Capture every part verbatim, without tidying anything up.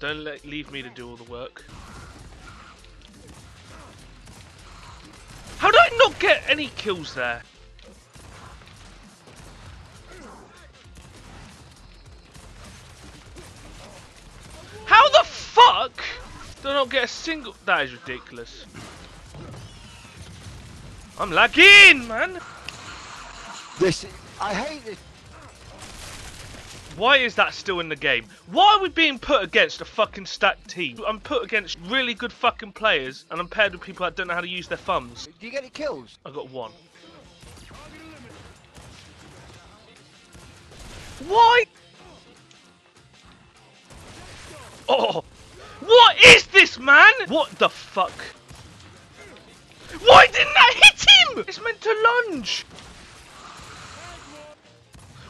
Don't let, leave me to do all the work. How did I not get any kills there? How the fuck did I not get a single... That is ridiculous. I'm lagging, man! This... I hate this. Why is that still in the game? Why are we being put against a fucking stacked team? I'm put against really good fucking players and I'm paired with people that don't know how to use their thumbs. Do you get any kills? I got one. Why? Oh! What is this, man? What the fuck? Why didn't I hit him? It's meant to lunge.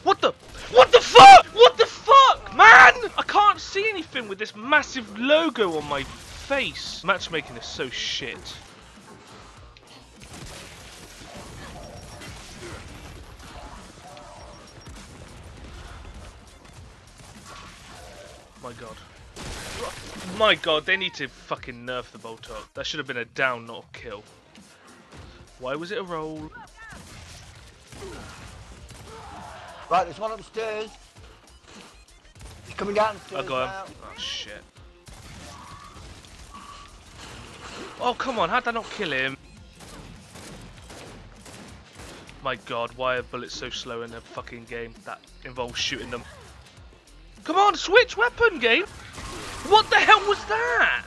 What the? What the fuck? What the fuck, man? I can't see anything with this massive logo on my face. Matchmaking is so shit. My god. My god, they need to fucking nerf the Boltok. That should have been a down, not a kill. Why was it a roll? Right, there's one upstairs. He's coming downstairs. I got him. Oh shit. Oh come on, how'd I not kill him? My god, why are bullets so slow in a fucking game that involves shooting them? Come on, switch weapon, game! What the hell was that?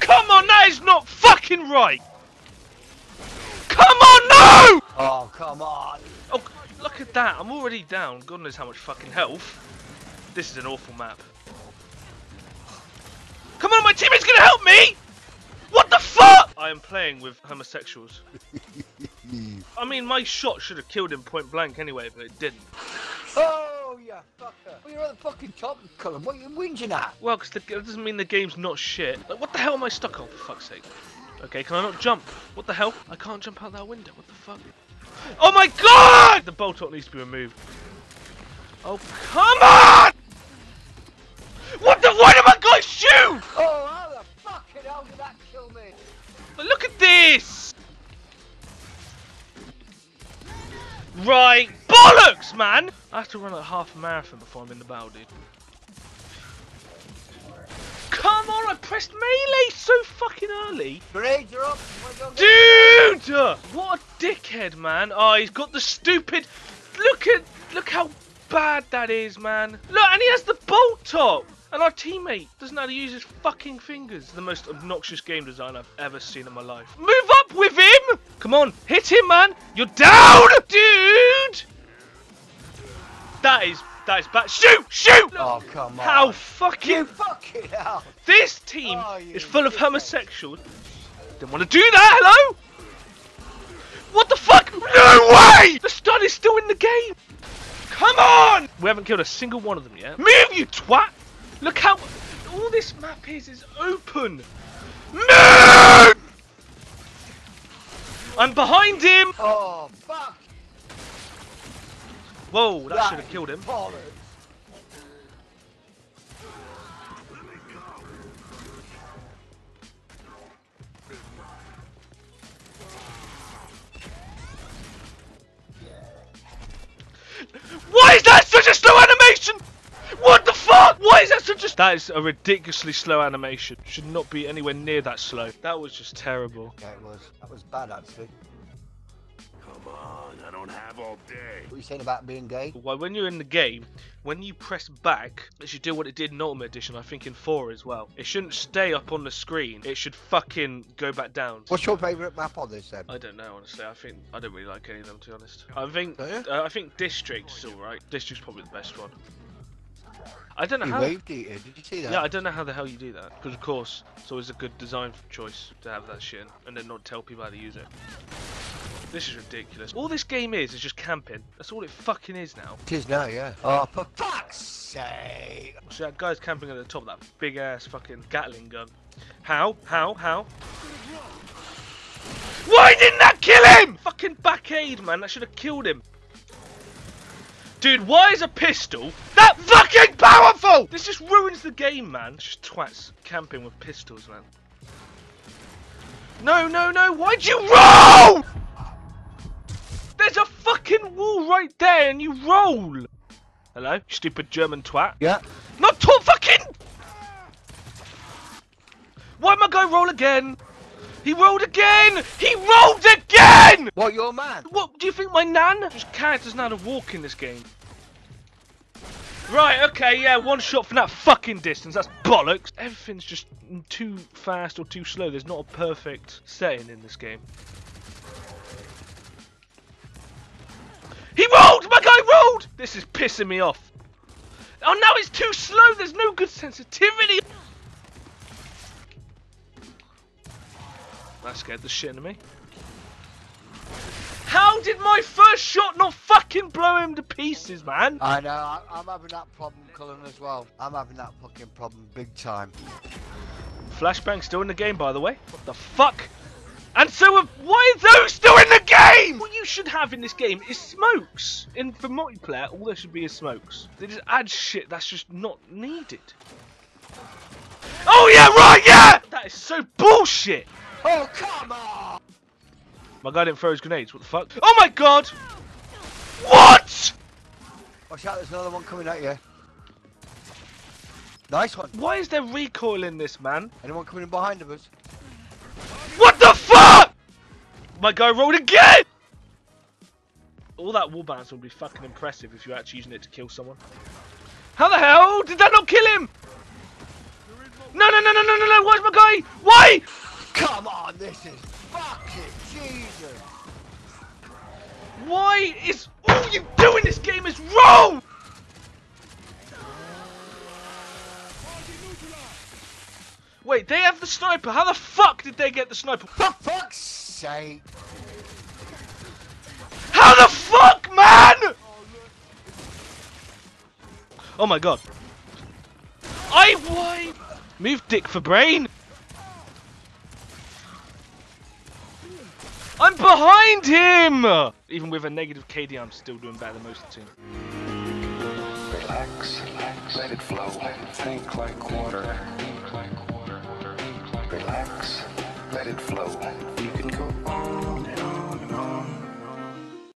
Come on, that is not fucking right! Come on, no! Oh, come on! Oh, look at that, I'm already down. God knows how much fucking health. This is an awful map. Come on, my teammate's gonna help me! What the fuck? I am playing with homosexuals. I mean, my shot should have killed him point blank anyway, but it didn't. Oh! Yeah, fucker. Well, you're at the fucking top, Cullen. What are you whinging at? Well, because that doesn't mean the game's not shit. Like, what the hell am I stuck on, for fuck's sake? Okay, can I not jump? What the hell? I can't jump out that window. What the fuck? Oh my god! The Boltok needs to be removed. Oh, come on! What the? Why did my guy shoot? Oh, how the fucking hell did that kill me? But look at this! Right. Bollocks, man! I have to run like half a marathon before I'm in the battle, dude. Come on, I pressed melee so fucking early. Grenades are up. Dude! What a dickhead, man. Oh, he's got the stupid... Look at... Look how bad that is, man. Look, and he has the Boltok. And our teammate doesn't know how to use his fucking fingers. The most obnoxious game design I've ever seen in my life. Move up with him! Come on, hit him, man! You're down! Dude! That is... That is bad. Shoot! Shoot! Oh, come on. How fucking... You fucking hell! This team oh, is full of homosexuals. Didn't want to do that, hello? What the fuck? No way! The stud is still in the game! Come on! We haven't killed a single one of them yet. Move, you twat! Look how all this map is is open. No! I'm behind him. Oh fuck! Whoa, that, that should have killed him. Bollocks. Why is that such a slow animation? What the fuck? Why is that so just? That is a ridiculously slow animation. Should not be anywhere near that slow. That was just terrible. Yeah, it was. That was bad, actually. Come on, I don't have all day. What are you saying about being gay? Well, when you're in the game, when you press back, it should do what it did in Ultimate Edition, I think in four as well. It shouldn't stay up on the screen. It should fucking go back down. What's your favourite map on this then? I don't know, honestly. I think I don't really like any of them, to be honest. I think oh, yeah? uh, I think District's alright. District's probably the best one. I don't know you how. Waved it in. Did you see that? Yeah, I don't know how the hell you do that. Because of course, it's always a good design choice to have that shit in, and then not tell people how to use it. This is ridiculous. All this game is is just camping. That's all it fucking is now. It is now, yeah. Oh, for fuck's sake! So that guy's camping at the top of that big ass fucking Gatling gun. How? How? How? Why didn't that kill him? Fucking back aid, man. That should have killed him. Dude, why is a pistol that fucking powerful? This just ruins the game, man. It's just twats camping with pistols, man. No, no, no, why'd you roll? There's a fucking wall right there and you roll. Hello, stupid German twat. Yeah. Not talk fucking. Why am I going roll again? He rolled again! He rolled again! What, your man? What, do you think my nan? This character's not a walk in this game. Right, okay, yeah, one shot from that fucking distance, that's bollocks. Everything's just too fast or too slow. There's not a perfect setting in this game. He rolled! My guy rolled! This is pissing me off. Oh, now it's too slow. There's no good sensitivity. That scared the shit out of me. How did my first shot not fucking blow him to pieces, man? I know, I, I'm having that problem, Cullen, as well. I'm having that fucking problem big time. Flashbang still in the game, by the way. What the fuck? And so, uh, why are those still in the game? What you should have in this game is smokes. In for multiplayer, all there should be is smokes. They just add shit that's just not needed. Oh yeah, right, yeah! That is so bullshit. Oh, come on! My guy didn't throw his grenades, what the fuck? Oh my god! What?! Watch out, there's another one coming at you. Nice one. Why is there recoil in this, man? Anyone coming in behind of us? What the fuck?! My guy rolled again! All that wall bounce would be fucking impressive if you're actually using it to kill someone. How the hell did that not kill him?! No, no, no, no, no, no, no, why's my guy? Why?! Come on, this is fucking Jesus! Why is all you do in this game is wrong? Wait, they have the sniper. How the fuck did they get the sniper? For fuck's sake! How the fuck, man? Oh my god! I why? Move, dick for brain. I'm behind him! Even with a negative K D, I'm still doing better than most of the team. Relax, relax, let it flow, think like water, think like water, relax, let it flow, you can go on and on.